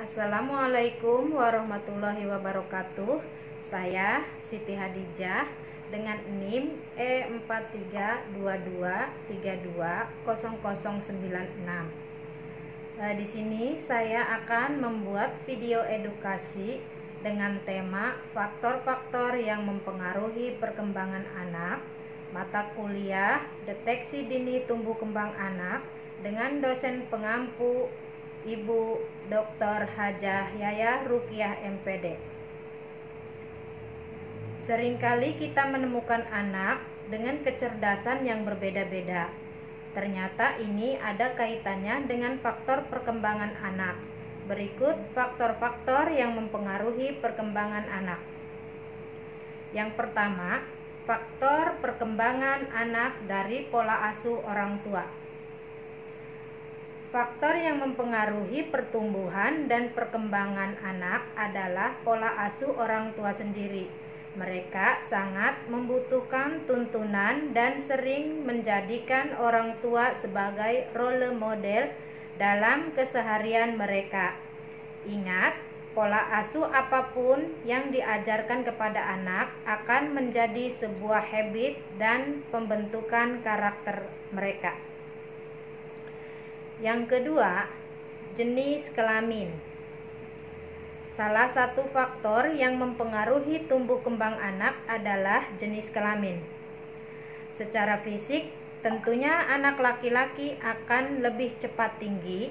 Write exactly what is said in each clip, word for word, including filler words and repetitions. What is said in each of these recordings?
Assalamualaikum warahmatullahi wabarakatuh. Saya Siti Hadijah dengan NIM E empat tiga dua dua tiga dua nol nol sembilan enam. Di sini saya akan membuat video edukasi dengan tema faktor-faktor yang mempengaruhi perkembangan anak, mata kuliah deteksi dini tumbuh kembang anak dengan dosen pengampu Ibu Doktor Hajah Yaya Rukiah M P D. Seringkali kita menemukan anak dengan kecerdasan yang berbeda-beda. Ternyata ini ada kaitannya dengan faktor perkembangan anak. Berikut faktor-faktor yang mempengaruhi perkembangan anak. Yang pertama, faktor perkembangan anak dari pola asuh orang tua. Faktor yang mempengaruhi pertumbuhan dan perkembangan anak adalah pola asuh orang tua sendiri. Mereka sangat membutuhkan tuntunan dan sering menjadikan orang tua sebagai role model dalam keseharian mereka. Ingat, pola asuh apapun yang diajarkan kepada anak akan menjadi sebuah habit dan pembentukan karakter mereka. Yang kedua, jenis kelamin. Salah satu faktor yang mempengaruhi tumbuh kembang anak adalah jenis kelamin. Secara fisik, tentunya anak laki-laki akan lebih cepat tinggi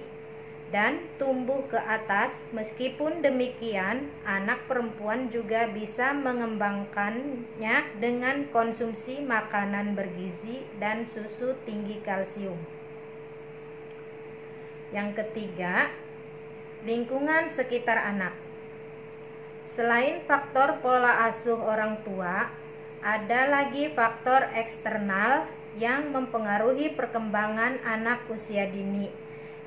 dan tumbuh ke atas. Meskipun demikian, anak perempuan juga bisa mengembangkannya dengan konsumsi makanan bergizi dan susu tinggi kalsium. Yang ketiga, lingkungan sekitar anak. Selain faktor pola asuh orang tua, ada lagi faktor eksternal yang mempengaruhi perkembangan anak usia dini,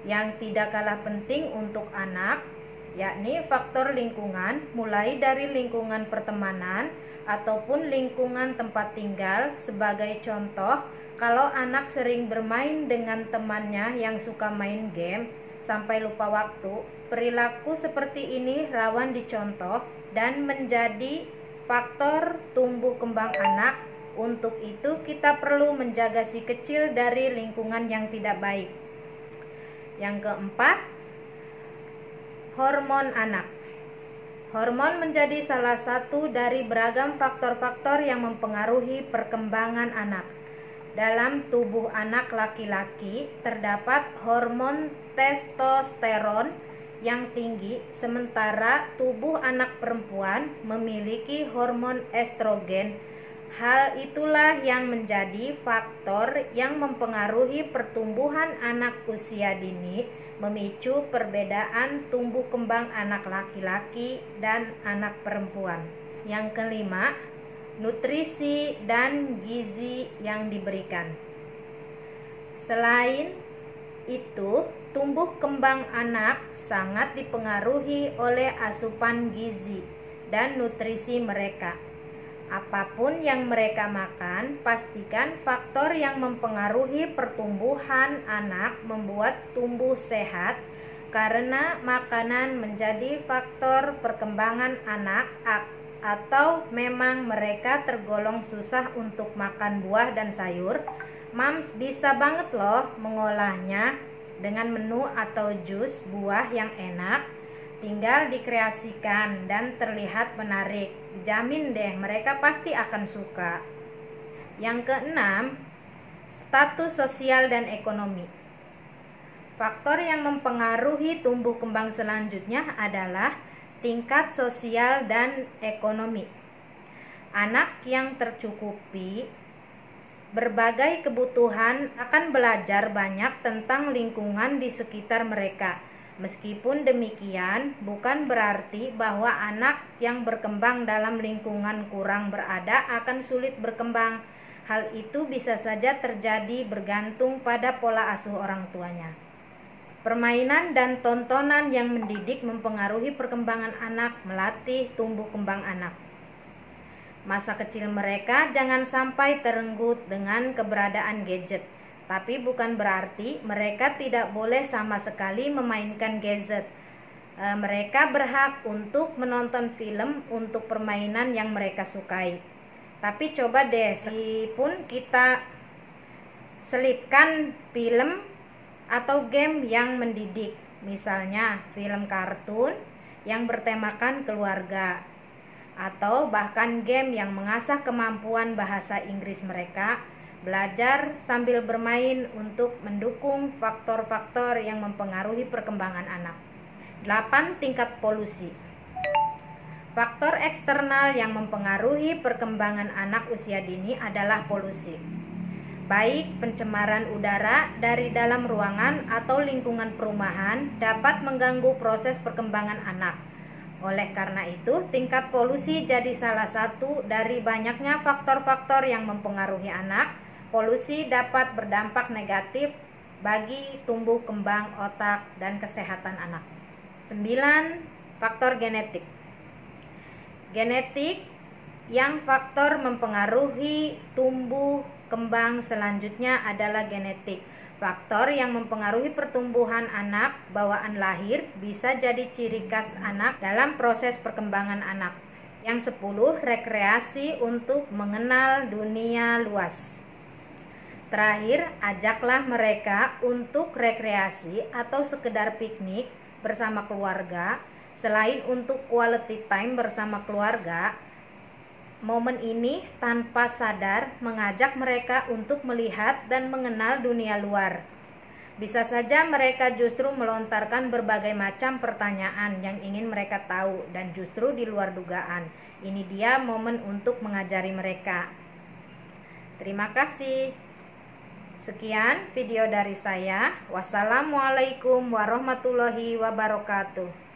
yang tidak kalah penting untuk anak, yakni faktor lingkungan, mulai dari lingkungan pertemanan ataupun lingkungan tempat tinggal. Sebagai contoh, kalau anak sering bermain dengan temannya yang suka main game sampai lupa waktu, perilaku seperti ini rawan dicontoh dan menjadi faktor tumbuh kembang anak. Untuk itu, kita perlu menjaga si kecil dari lingkungan yang tidak baik. Yang keempat, hormon anak. Hormon menjadi salah satu dari beragam faktor-faktor yang mempengaruhi perkembangan anak. Dalam tubuh anak laki-laki terdapat hormon testosteron yang tinggi, sementara tubuh anak perempuan memiliki hormon estrogen. Hal itulah yang menjadi faktor yang mempengaruhi pertumbuhan anak usia dini, memicu perbedaan tumbuh kembang anak laki-laki dan anak perempuan. Yang kelima, nutrisi dan gizi yang diberikan. Selain itu, tumbuh kembang anak sangat dipengaruhi oleh asupan gizi dan nutrisi mereka. Apapun yang mereka makan, pastikan faktor yang mempengaruhi pertumbuhan anak membuat tumbuh sehat, karena makanan menjadi faktor perkembangan anak. Atau memang mereka tergolong susah untuk makan buah dan sayur, mams bisa banget loh mengolahnya dengan menu atau jus buah yang enak. Tinggal dikreasikan dan terlihat menarik, jamin deh mereka pasti akan suka. Yang keenam, status sosial dan ekonomi. Faktor yang mempengaruhi tumbuh kembang selanjutnya adalah tingkat sosial dan ekonomi. Anak yang tercukupi berbagai kebutuhan akan belajar banyak tentang lingkungan di sekitar mereka. Meskipun demikian, bukan berarti bahwa anak yang berkembang dalam lingkungan kurang berada akan sulit berkembang. Hal itu bisa saja terjadi bergantung pada pola asuh orang tuanya. Permainan dan tontonan yang mendidik mempengaruhi perkembangan anak, melatih tumbuh kembang anak. Masa kecil mereka jangan sampai terenggut dengan keberadaan gadget, tapi bukan berarti mereka tidak boleh sama sekali memainkan gadget. e, mereka berhak untuk menonton film untuk permainan yang mereka sukai. Tapi coba deh, meskipun kita selipkan film atau game yang mendidik, misalnya film kartun yang bertemakan keluarga, atau bahkan game yang mengasah kemampuan bahasa Inggris mereka, belajar sambil bermain untuk mendukung faktor-faktor yang mempengaruhi perkembangan anak. delapan. Tingkat polusi. Faktor eksternal yang mempengaruhi perkembangan anak usia dini adalah polusi, baik pencemaran udara dari dalam ruangan atau lingkungan perumahan dapat mengganggu proses perkembangan anak. Oleh karena itu, tingkat polusi jadi salah satu dari banyaknya faktor-faktor yang mempengaruhi anak. Polusi dapat berdampak negatif bagi tumbuh kembang otak dan kesehatan anak. sembilan. Faktor genetik. Genetik yang faktor mempengaruhi tumbuh kembang selanjutnya adalah genetik. Faktor yang mempengaruhi pertumbuhan anak bawaan lahir bisa jadi ciri khas anak dalam proses perkembangan anak. Yang sepuluh, rekreasi untuk mengenal dunia luas. Terakhir, ajaklah mereka untuk rekreasi atau sekedar piknik bersama keluarga. Selain untuk quality time bersama keluarga, momen ini tanpa sadar mengajak mereka untuk melihat dan mengenal dunia luar. Bisa saja mereka justru melontarkan berbagai macam pertanyaan yang ingin mereka tahu dan justru di luar dugaan. Ini dia momen untuk mengajari mereka. Terima kasih. Sekian video dari saya. Wassalamualaikum warahmatullahi wabarakatuh.